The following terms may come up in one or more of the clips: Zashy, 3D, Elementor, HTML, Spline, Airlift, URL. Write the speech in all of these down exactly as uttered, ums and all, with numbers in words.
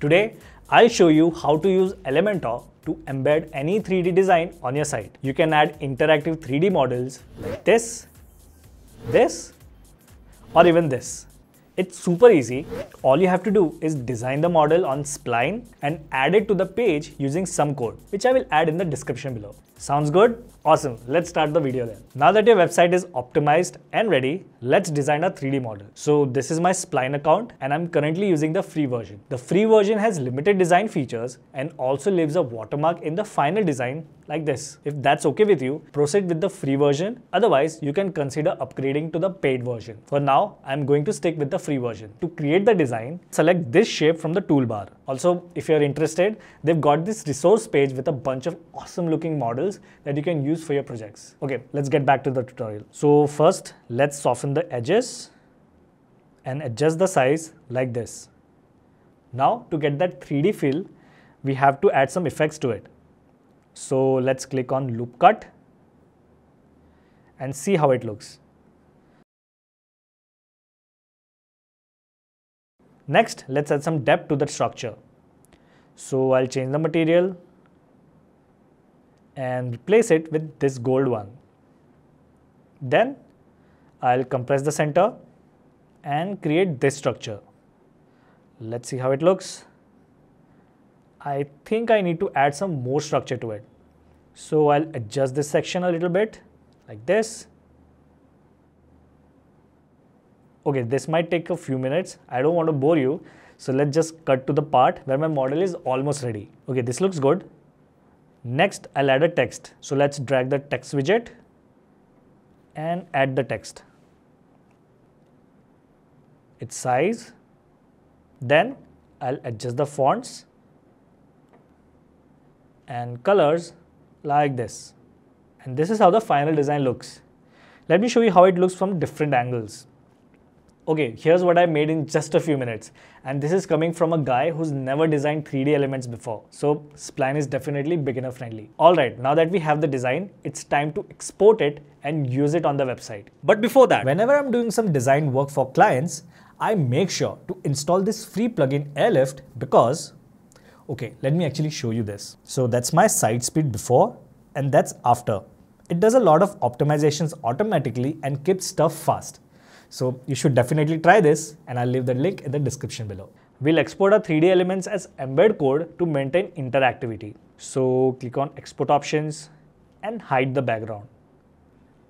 Today, I'll show you how to use Elementor to embed any three D design on your site. You can add interactive three D models like this, this, or even this. It's super easy. All you have to do is design the model on Spline and add it to the page using some code, which I will add in the description below. Sounds good? Awesome. Let's start the video then. Now that your website is optimized and ready, let's design a three D model. So this is my Spline account and I'm currently using the free version. The free version has limited design features and also leaves a watermark in the final design like this. If that's okay with you, proceed with the free version. Otherwise, you can consider upgrading to the paid version. For now, I'm going to stick with the free version. To create the design, select this shape from the toolbar. Also, if you're interested, they've got this resource page with a bunch of awesome looking models that you can use for your projects. Okay, let's get back to the tutorial. So first, let's soften the edges and adjust the size like this. Now, to get that three D feel, we have to add some effects to it. So let's click on loop cut and see how it looks. Next, let's add some depth to the structure. So I'll change the material and replace it with this gold one. Then I'll compress the center and create this structure. Let's see how it looks. I think I need to add some more structure to it. So I'll adjust this section a little bit, like this. Okay, this might take a few minutes. I don't want to bore you. So let's just cut to the part where my model is almost ready. Okay, this looks good. Next, I'll add a text. So let's drag the text widget and add the text. Its size. Then I'll adjust the fonts and colors like this. And this is how the final design looks. Let me show you how it looks from different angles. Okay, here's what I made in just a few minutes. And this is coming from a guy who's never designed three D elements before. So Spline is definitely beginner friendly. All right, now that we have the design, it's time to export it and use it on the website. But before that, whenever I'm doing some design work for clients, I make sure to install this free plugin Airlift because okay, let me actually show you this. So that's my site speed before and that's after. It does a lot of optimizations automatically and keeps stuff fast. So you should definitely try this and I'll leave the link in the description below. We'll export our three D elements as embed code to maintain interactivity. So click on export options and hide the background.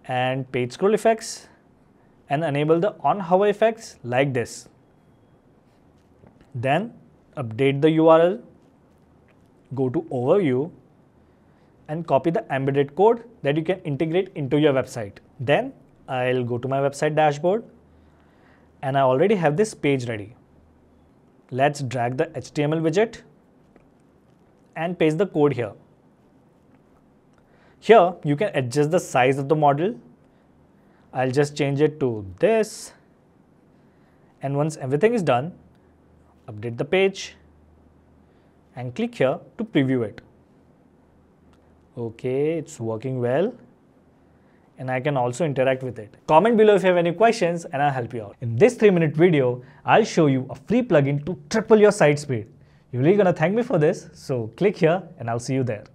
And page scroll effects and enable the on hover effects like this. Then update the U R L. Go to overview and copy the embedded code that you can integrate into your website. Then I'll go to my website dashboard and I already have this page ready. Let's drag the H T M L widget and paste the code here. Here you can adjust the size of the model. I'll just change it to this. And once everything is done, update the page and click here to preview it. Okay, it's working well. And I can also interact with it. Comment below if you have any questions and I'll help you out. In this three minute video, I'll show you a free plugin to triple your site speed. You're really gonna thank me for this, so click here and I'll see you there.